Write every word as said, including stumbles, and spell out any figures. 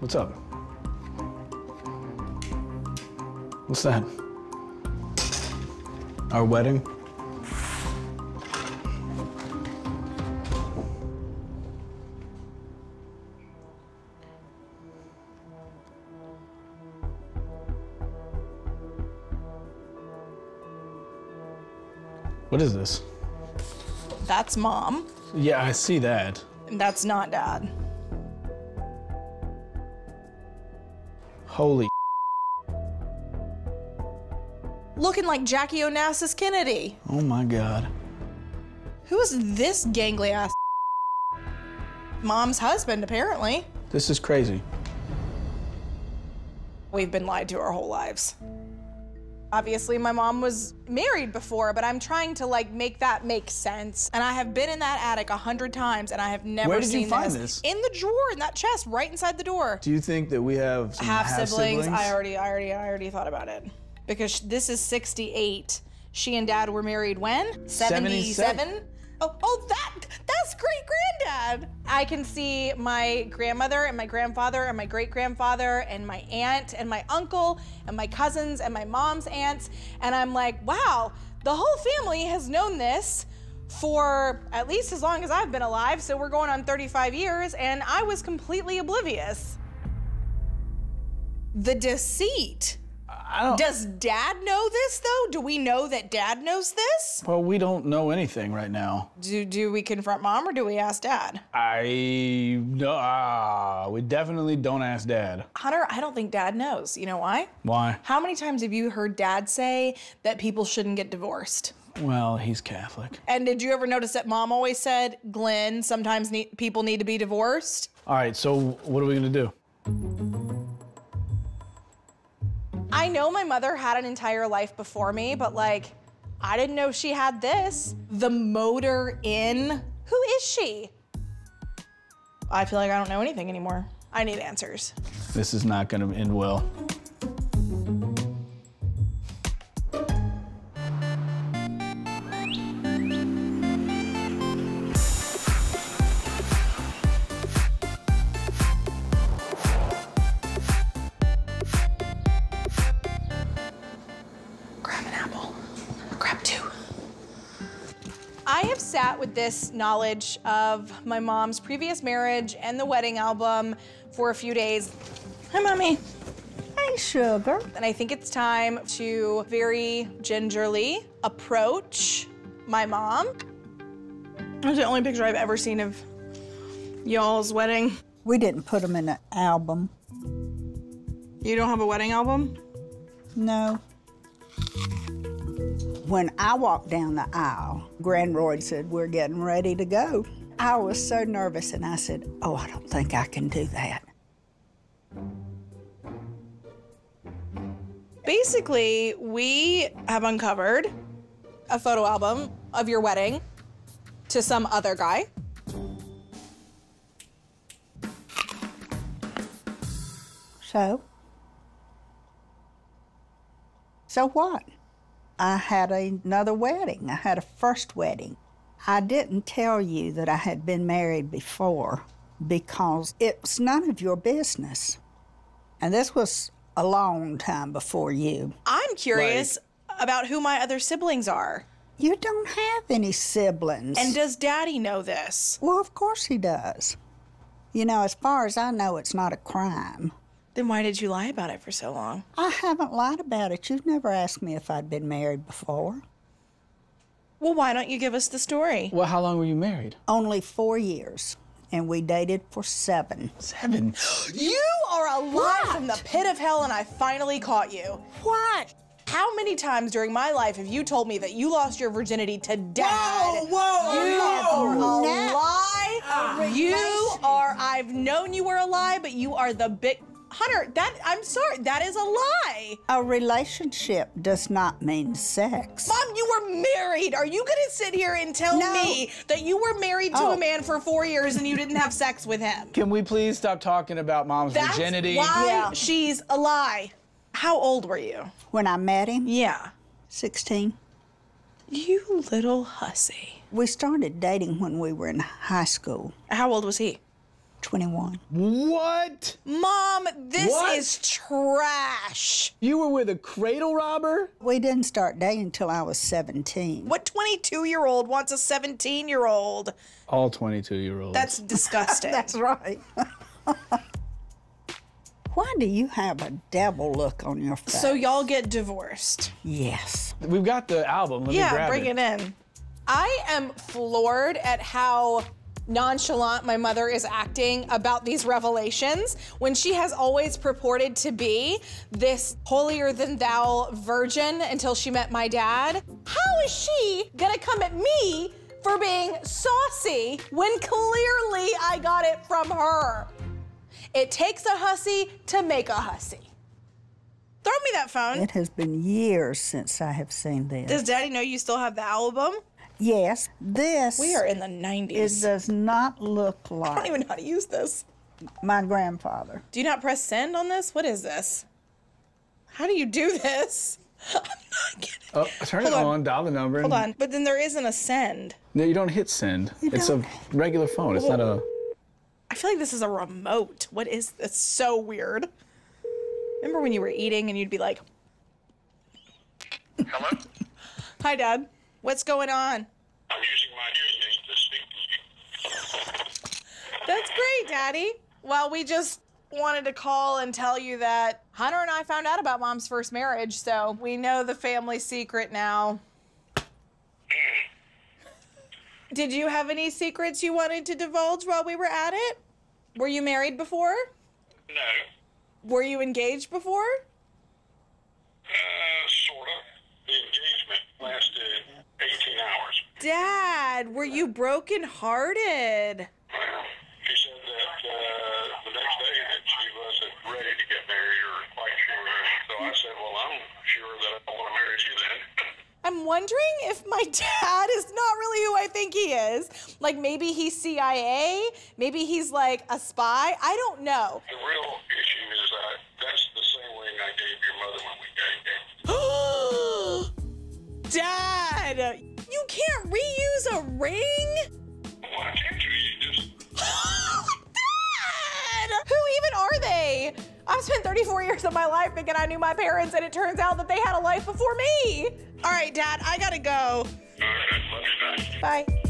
What's up? What's that? Our wedding? What is this? That's Mom. Yeah, I see that. And that's not Dad. Holy looking like Jackie Onassis Kennedy. Oh my God. Who is this gangly ass? Mom's husband, apparently. This is crazy. We've been lied to our whole lives. Obviously, my mom was married before, but I'm trying to like make that make sense. And I have been in that attic a hundred times, and I have never seen this. Where did you find this? In the drawer, in that chest, right inside the door. Do you think that we have some half siblings? I already, I already, I already thought about it, because this is sixty-eight. She and Dad were married when seventy-seven. Oh, oh, that that's great granddad. I can see my grandmother and my grandfather and my great grandfather and my aunt and my uncle and my cousins and my mom's aunts. And I'm like, wow, the whole family has known this for at least as long as I've been alive. So we're going on thirty-five years, and I was completely oblivious. The deceit. I don't... Does Dad know this, though? Do we know that Dad knows this? Well, we don't know anything right now. Do do we confront Mom, or do we ask Dad? I... no. Uh, we definitely don't ask Dad. Hunter, I don't think Dad knows. You know why? Why? How many times have you heard Dad say that people shouldn't get divorced? Well, he's Catholic. And did you ever notice that Mom always said, Glenn, sometimes ne- people need to be divorced? All right, so what are we gonna do? I know my mother had an entire life before me, but like, I didn't know she had this. The motor in, who is she? I feel like I don't know anything anymore. I need answers. This is not gonna end well. I have sat with this knowledge of my mom's previous marriage and the wedding album for a few days. Hi, Mommy. Hi, sugar. And I think it's time to very gingerly approach my mom. That's the only picture I've ever seen of y'all's wedding. We didn't put them in an album. You don't have a wedding album? No. When I walked down the aisle, Grand Royd said, we're getting ready to go. I was so nervous, and I said, oh, I don't think I can do that. Basically, we have uncovered a photo album of your wedding to some other guy. So? So what? I had another wedding. I had a first wedding. I didn't tell you that I had been married before because it's none of your business. And this was a long time before you. I'm curious like, about who my other siblings are. You don't have any siblings. And does Daddy know this? Well, of course he does. You know, as far as I know, it's not a crime. Then why did you lie about it for so long? I haven't lied about it. You've never asked me if I'd been married before. Well, why don't you give us the story? Well, how long were you married? Only four years, and we dated for seven. Seven? You are a lie from the pit of hell, and I finally caught you. What? How many times during my life have you told me that you lost your virginity to Dad? Whoa, whoa, you whoa. Are a Not lie. Uh, you are, I've known you were a lie, but you are the big... Hunter, that, I'm sorry, that is a lie. A relationship does not mean sex. Mom, you were married. Are you gonna sit here and tell no. me that you were married to oh. a man for four years and you didn't have sex with him? Can we please stop talking about Mom's That's virginity? That's why yeah. she's a lie. How old were you? When I met him? Yeah. sixteen. You little hussy. We started dating when we were in high school. How old was he? twenty-one. What? Mom! This what? Is trash. You were with a cradle robber? We didn't start dating until I was seventeen. What twenty-two-year-old wants a seventeen-year-old? All twenty-two-year-olds. That's disgusting. That's right. Why do you have a devil look on your face? So y'all get divorced? Yes. We've got the album. Let yeah, me grab bring it. it in. I am floored at how nonchalant my mother is acting about these revelations when she has always purported to be this holier-than-thou virgin until she met my dad. How is she gonna come at me for being saucy when clearly I got it from her? It takes a hussy to make a hussy. Throw me that phone. It has been years since I have seen this. Does Daddy know you still have the album? Yes, this... We are in the nineties. It does not look like... I don't even know how to use this. My grandfather. Do you not press send on this? What is this? How do you do this? I'm not kidding. Oh, turn Hold it on. on, dial the number. Hold and... on, but then there isn't a send. No, you don't hit send. You it's don't... a regular phone. It's not a... I feel like this is a remote. What is this? It's so weird. Remember when you were eating and you'd be like... Hello? Hi, Dad. What's going on? I'm using my hearing aid to speak to you. That's great, Daddy. Well, we just wanted to call and tell you that Hunter and I found out about Mom's first marriage, so we know the family secret now. Did you have any secrets you wanted to divulge while we were at it? Were you married before? No. Were you engaged before? Uh, sort of. The engagement lasted eighteen hours. Dad, were you brokenhearted? Well, she said that uh, the next day that she wasn't ready to get married or quite sure. So I said, well, I'm sure that I don't want to marry you then. I'm wondering if my dad is not really who I think he is. Like, maybe he's C I A. Maybe he's, like, a spy. I don't know. The real issue is that that's the same ring I gave your mother when we got engaged. Dad! You can't reuse a ring? Why can't you? You just... Dad! Who even are they? I've spent thirty-four years of my life thinking I knew my parents, and it turns out that they had a life before me. All right, Dad, I gotta go. All right, love you, Dad. Bye.